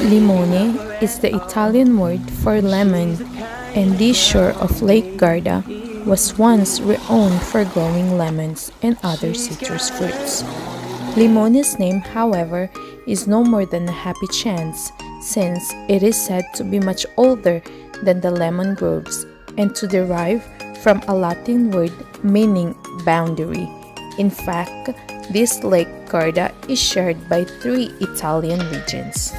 Limone is the Italian word for lemon, and this shore of Lake Garda was once renowned for growing lemons and other citrus fruits. Limone's name, however, is no more than a happy chance, since it is said to be much older than the lemon groves and to derive from a Latin word meaning boundary. In fact, this Lake Garda is shared by three Italian regions.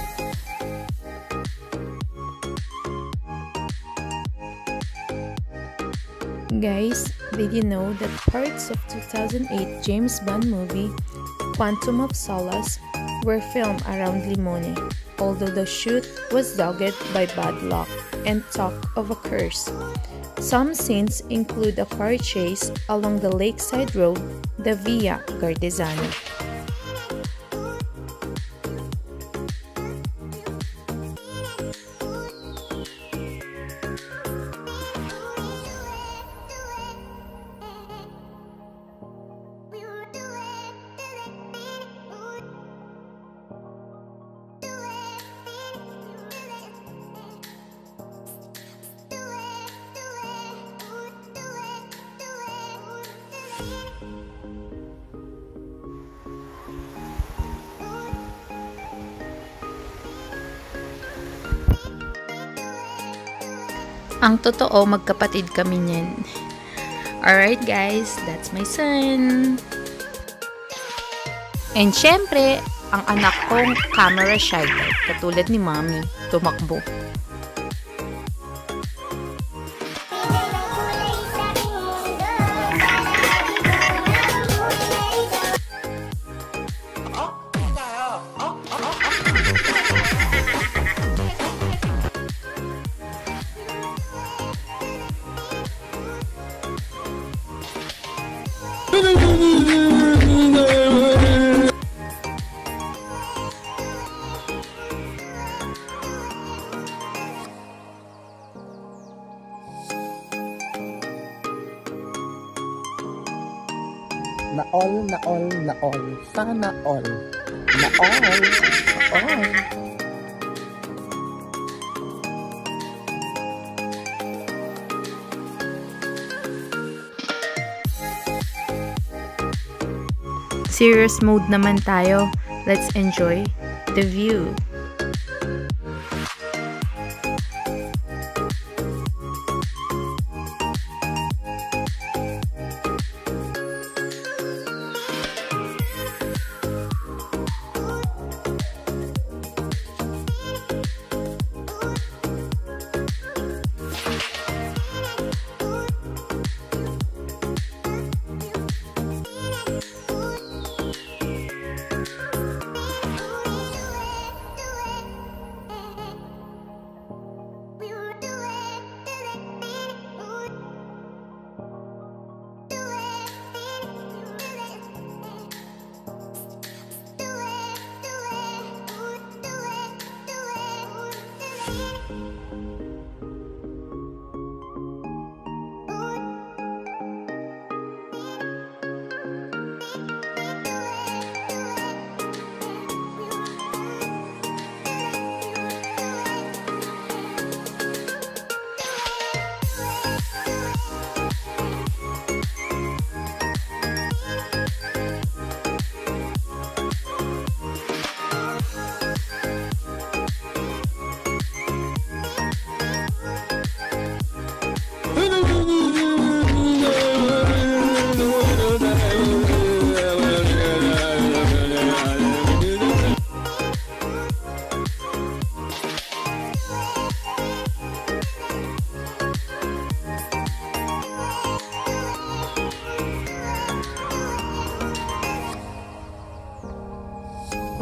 Guys, did you know that parts of 2008 James Bond movie Quantum of Solace were filmed around Limone, although the shoot was dogged by bad luck and talk of a curse. Some scenes include a car chase along the lakeside road, the Via Gardesana. Ang totoo, magkapatid kami niyan. Alright guys, that's my son. And syempre, ang anak kong camera shy type, katulad ni Mommy, tumakbo. Na all. Serious mode naman tayo. Let's enjoy the view.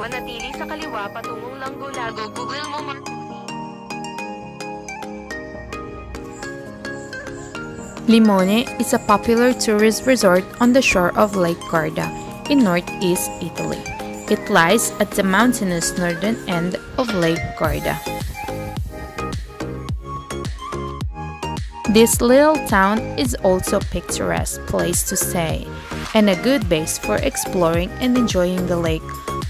Manatili sa kaliwa patungong Langgo-Lago. Google mo mga... Limone is a popular tourist resort on the shore of Lake Garda in northeast Italy. It lies at the mountainous northern end of Lake Garda. This little town is also a picturesque place to stay, and a good base for exploring and enjoying the lake,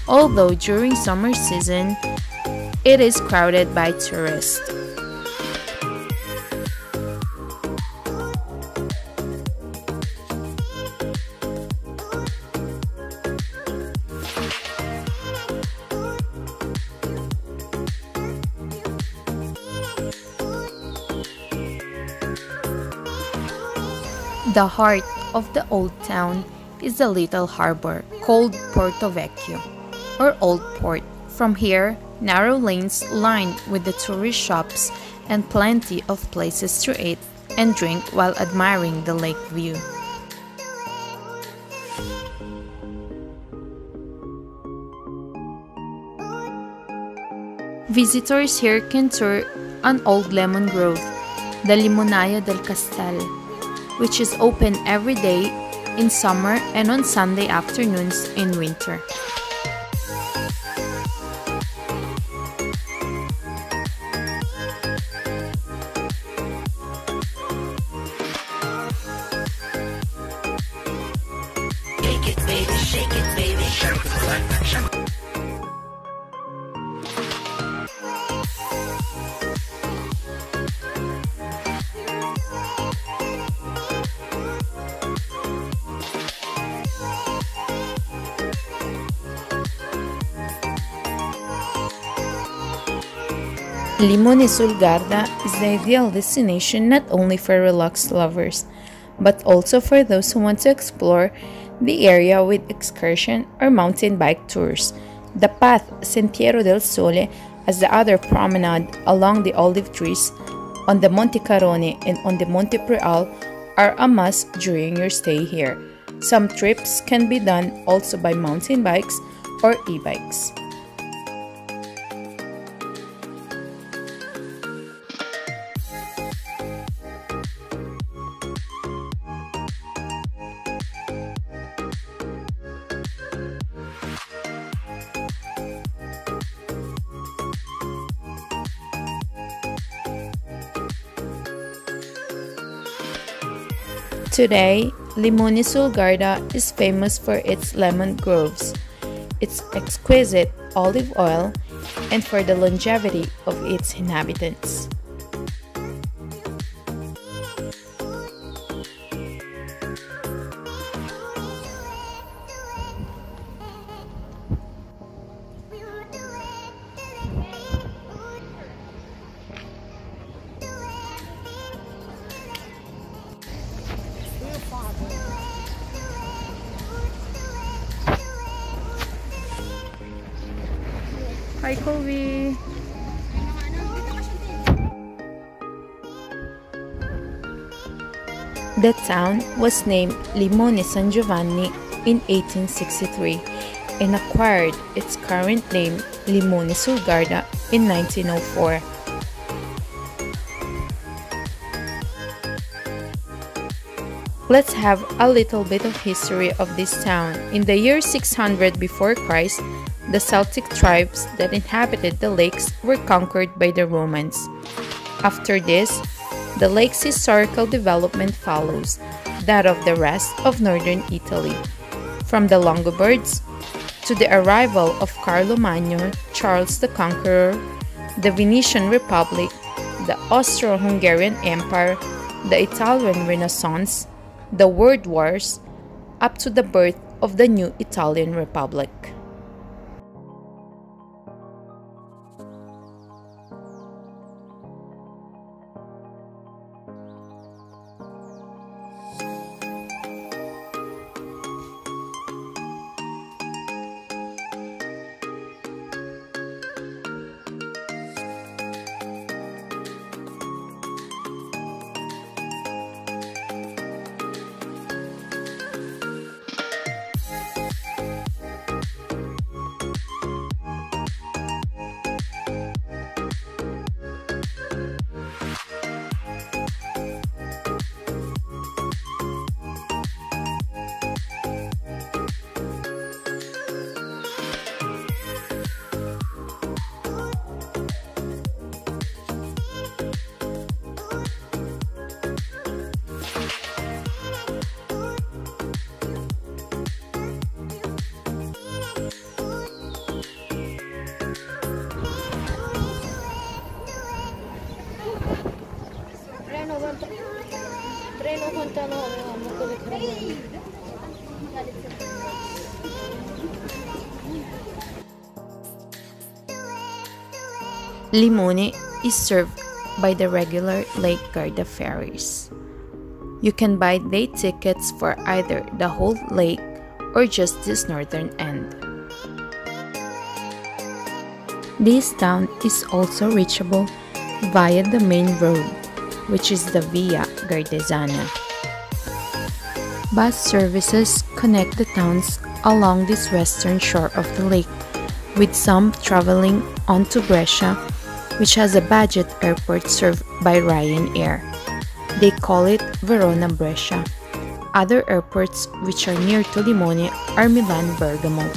although during summer season it is crowded by tourists. The heart of the old town is the little harbor called Porto Vecchio, or Old Port. From here, narrow lanes lined with the tourist shops and plenty of places to eat and drink while admiring the lake view. Visitors here can tour an old lemon grove, the Limonaya del Castel, which is open every day in summer and on Sunday afternoons in winter. Shake it, baby, shake it, shake it. Limone Sul Garda is the ideal destination not only for relaxed lovers, but also for those who want to explore the area with excursion or mountain bike tours. The path Sentiero del Sole as the other promenade along the olive trees on the Monte Carone and on the Monte Preal are a must during your stay here. Some trips can be done also by mountain bikes or e-bikes. Today, Limone Sul Garda is famous for its lemon groves, its exquisite olive oil, and for the longevity of its inhabitants. Hi, Kobe. The town was named Limone San Giovanni in 1863 and acquired its current name Limone Sul Garda in 1904. Let's have a little bit of history of this town. In the year 600 before Christ, the Celtic tribes that inhabited the lakes were conquered by the Romans. After this, the lake's historical development follows that of the rest of northern Italy, from the Longobards to the arrival of Carlo Magno, Charles the Conqueror, the Venetian Republic, the Austro-Hungarian Empire, the Italian Renaissance, the World Wars, up to the birth of the new Italian Republic. Limone is served by the regular Lake Garda ferries. You can buy day tickets for either the whole lake or just this northern end. This town is also reachable via the main road, which is the Via Gardesana. Bus services connect the towns along this western shore of the lake, with some traveling on to Brescia, which has a budget airport served by Ryanair. They call it Verona Brescia. Other airports which are near to Limone are Milan, Bergamo.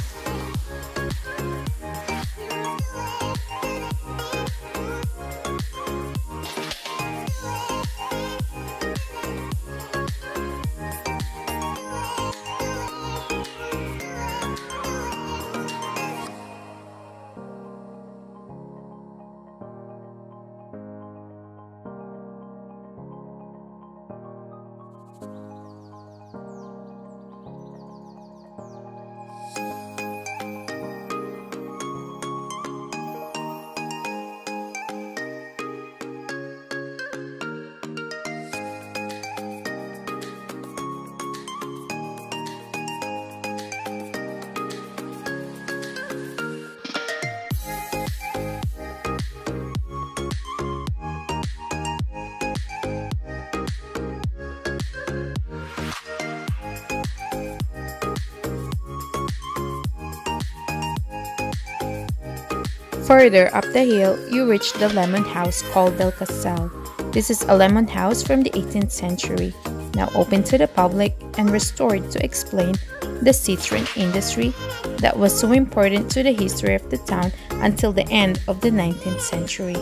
Further up the hill, you reach the lemon house called Del Castel. This is a lemon house from the 18th century, now open to the public and restored to explain the citron industry that was so important to the history of the town until the end of the 19th century.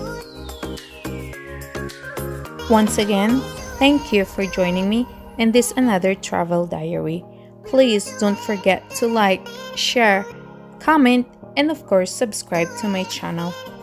Once again, thank you for joining me in this another travel diary. Please don't forget to like, share, comment, and of course subscribe to my channel.